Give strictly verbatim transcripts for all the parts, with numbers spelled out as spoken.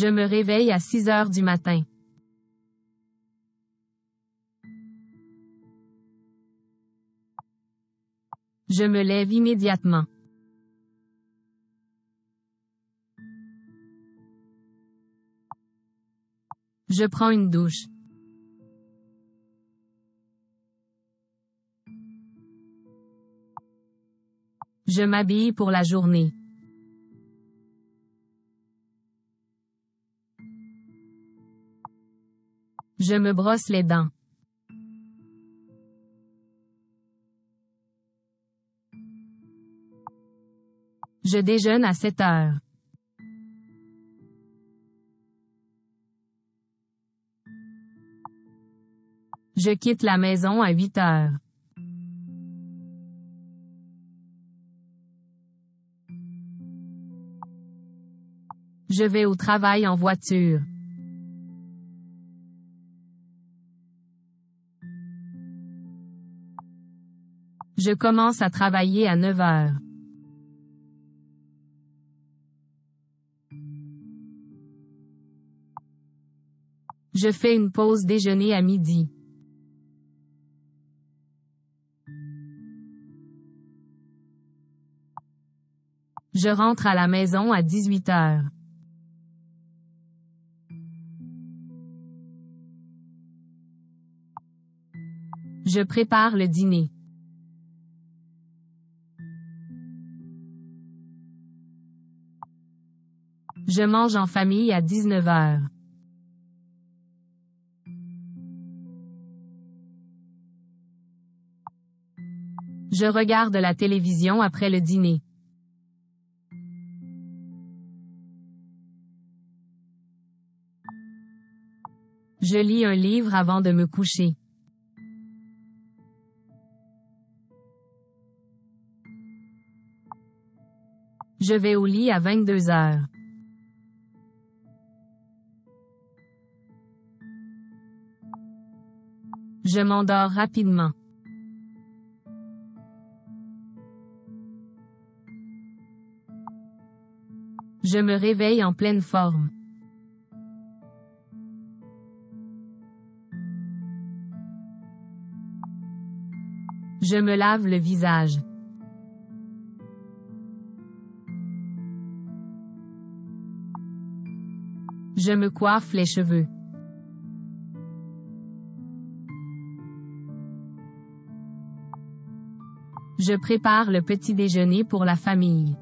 Je me réveille à six heures du matin. Je me lève immédiatement. Je prends une douche. Je m'habille pour la journée. Je me brosse les dents. Je déjeune à sept heures. Je quitte la maison à huit heures. Je vais au travail en voiture. Je commence à travailler à neuf heures. Je fais une pause déjeuner à midi. Je rentre à la maison à dix-huit heures. Je prépare le dîner. Je mange en famille à dix-neuf heures. Je regarde la télévision après le dîner. Je lis un livre avant de me coucher. Je vais au lit à vingt-deux heures. Je m'endors rapidement. Je me réveille en pleine forme. Je me lave le visage. Je me coiffe les cheveux. Je prépare le petit déjeuner pour la famille.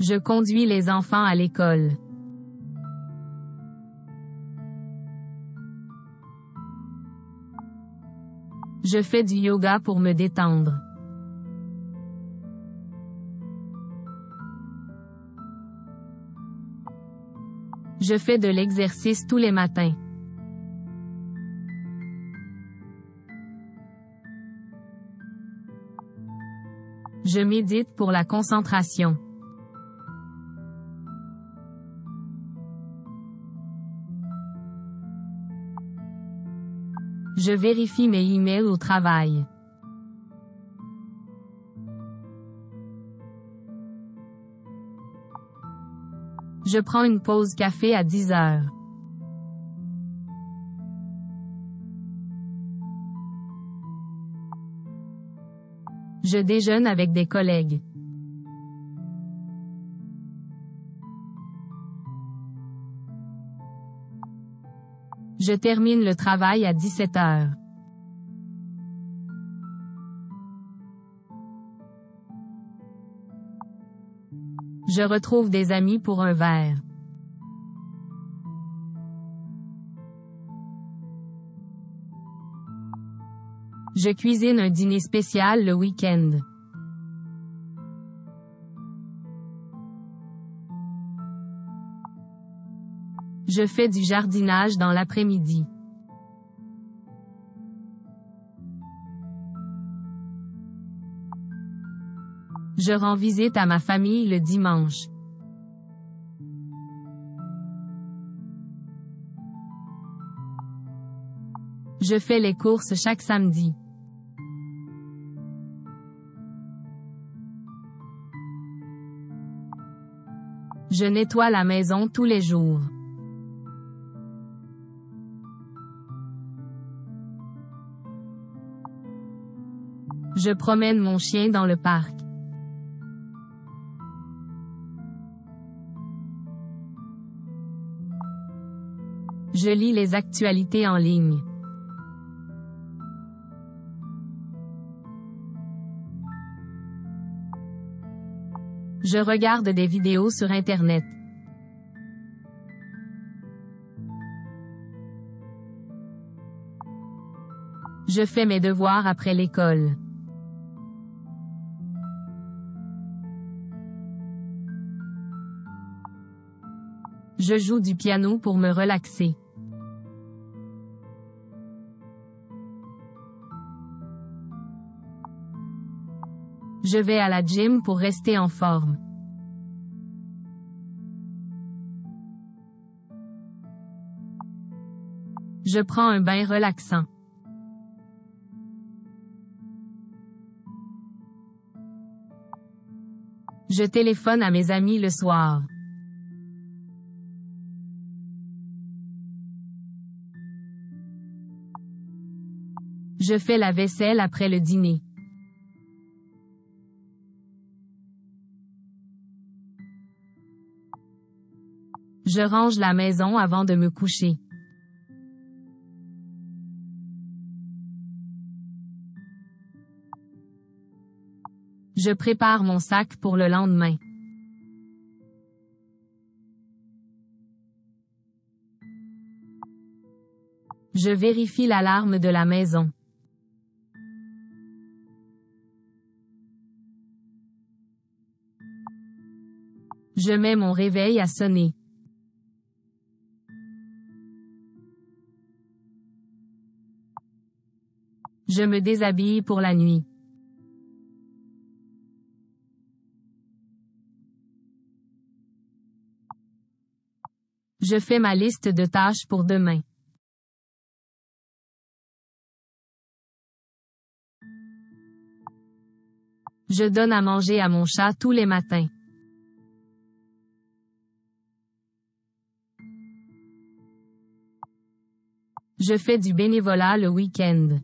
Je conduis les enfants à l'école. Je fais du yoga pour me détendre. Je fais de l'exercice tous les matins. Je médite pour la concentration. Je vérifie mes emails au travail. Je prends une pause café à dix heures. Je déjeune avec des collègues. Je termine le travail à dix-sept heures. Je retrouve des amis pour un verre. Je cuisine un dîner spécial le week-end. Je fais du jardinage dans l'après-midi. Je rends visite à ma famille le dimanche. Je fais les courses chaque samedi. Je nettoie la maison tous les jours. Je promène mon chien dans le parc. Je lis les actualités en ligne. Je regarde des vidéos sur Internet. Je fais mes devoirs après l'école. Je joue du piano pour me relaxer. Je vais à la gym pour rester en forme. Je prends un bain relaxant. Je téléphone à mes amis le soir. Je fais la vaisselle après le dîner. Je range la maison avant de me coucher. Je prépare mon sac pour le lendemain. Je vérifie l'alarme de la maison. Je mets mon réveil à sonner. Je me déshabille pour la nuit. Je fais ma liste de tâches pour demain. Je donne à manger à mon chat tous les matins. Je fais du bénévolat le week-end.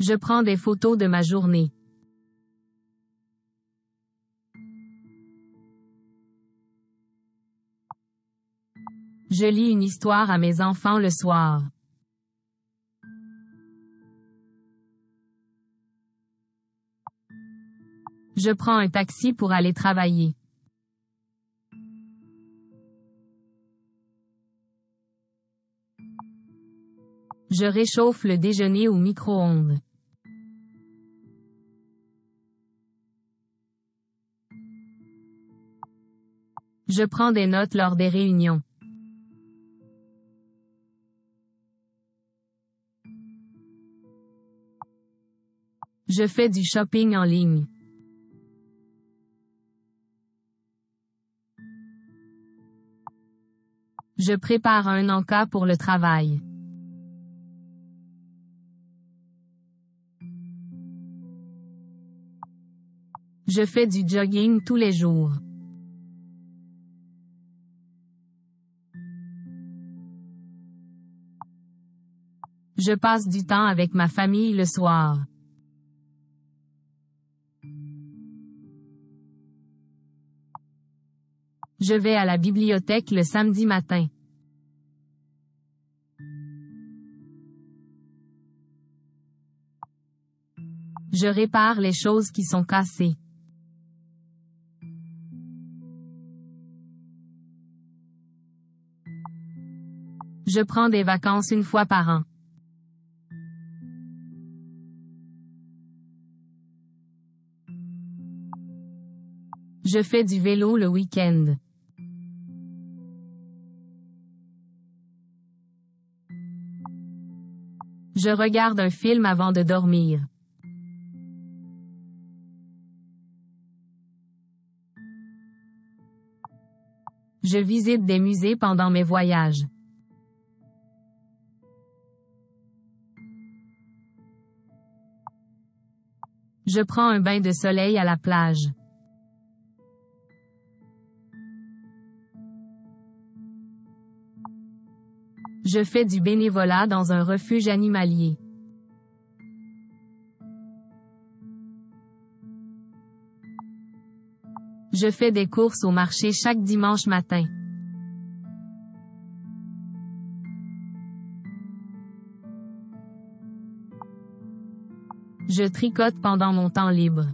Je prends des photos de ma journée. Je lis une histoire à mes enfants le soir. Je prends un taxi pour aller travailler. Je réchauffe le déjeuner au micro-ondes. Je prends des notes lors des réunions. Je fais du shopping en ligne. Je prépare un encas pour le travail. Je fais du jogging tous les jours. Je passe du temps avec ma famille le soir. Je vais à la bibliothèque le samedi matin. Je répare les choses qui sont cassées. Je prends des vacances une fois par an. Je fais du vélo le week-end. Je regarde un film avant de dormir. Je visite des musées pendant mes voyages. Je prends un bain de soleil à la plage. Je fais du bénévolat dans un refuge animalier. Je fais des courses au marché chaque dimanche matin. Je tricote pendant mon temps libre.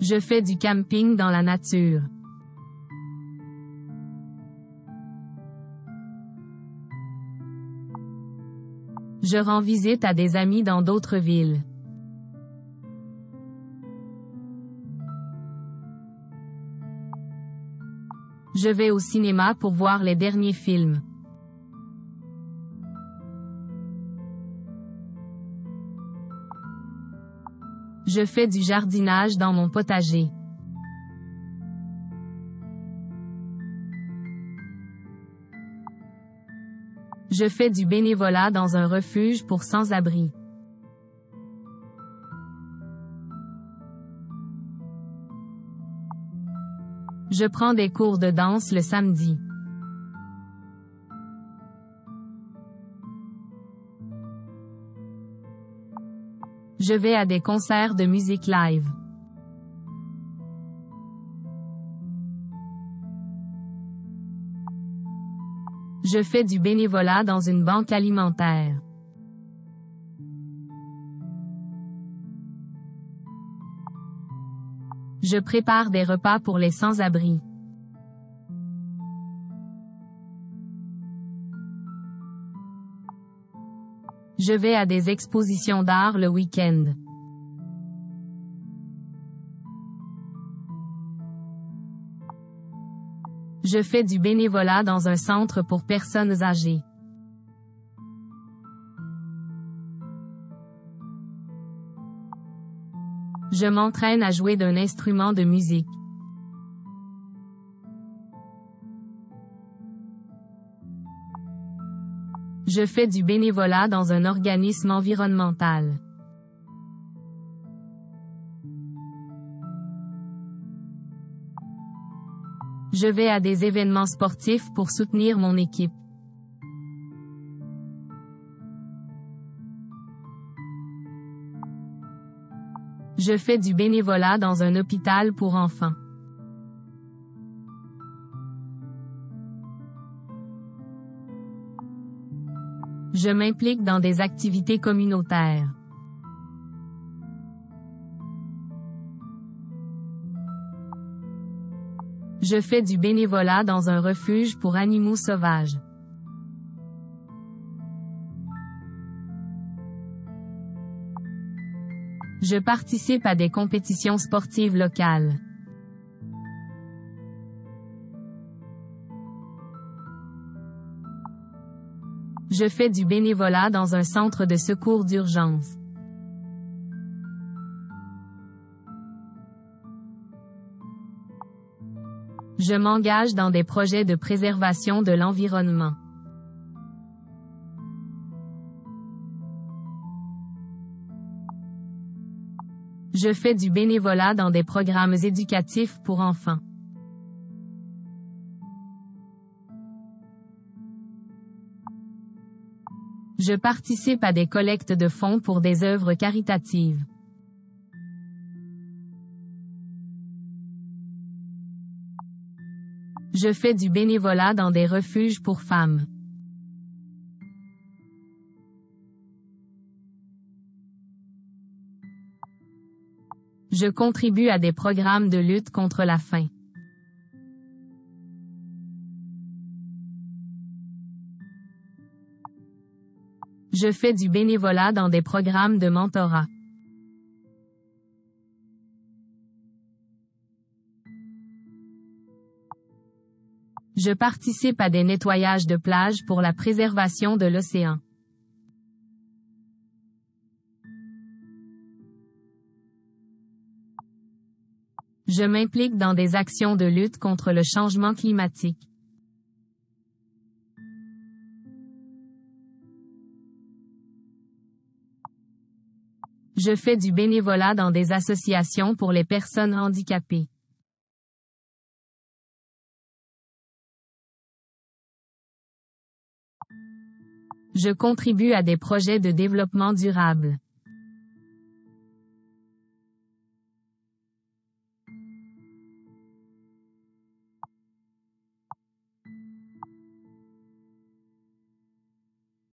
Je fais du camping dans la nature. Je rends visite à des amis dans d'autres villes. Je vais au cinéma pour voir les derniers films. Je fais du jardinage dans mon potager. Je fais du bénévolat dans un refuge pour sans-abri. Je prends des cours de danse le samedi. Je vais à des concerts de musique live. Je fais du bénévolat dans une banque alimentaire. Je prépare des repas pour les sans-abri. Je vais à des expositions d'art le week-end. Je fais du bénévolat dans un centre pour personnes âgées. Je m'entraîne à jouer d'un instrument de musique. Je fais du bénévolat dans un organisme environnemental. Je vais à des événements sportifs pour soutenir mon équipe. Je fais du bénévolat dans un hôpital pour enfants. Je m'implique dans des activités communautaires. Je fais du bénévolat dans un refuge pour animaux sauvages. Je participe à des compétitions sportives locales. Je fais du bénévolat dans un centre de secours d'urgence. Je m'engage dans des projets de préservation de l'environnement. Je fais du bénévolat dans des programmes éducatifs pour enfants. Je participe à des collectes de fonds pour des œuvres caritatives. Je fais du bénévolat dans des refuges pour femmes. Je contribue à des programmes de lutte contre la faim. Je fais du bénévolat dans des programmes de mentorat. Je participe à des nettoyages de plages pour la préservation de l'océan. Je m'implique dans des actions de lutte contre le changement climatique. Je fais du bénévolat dans des associations pour les personnes handicapées. Je contribue à des projets de développement durable.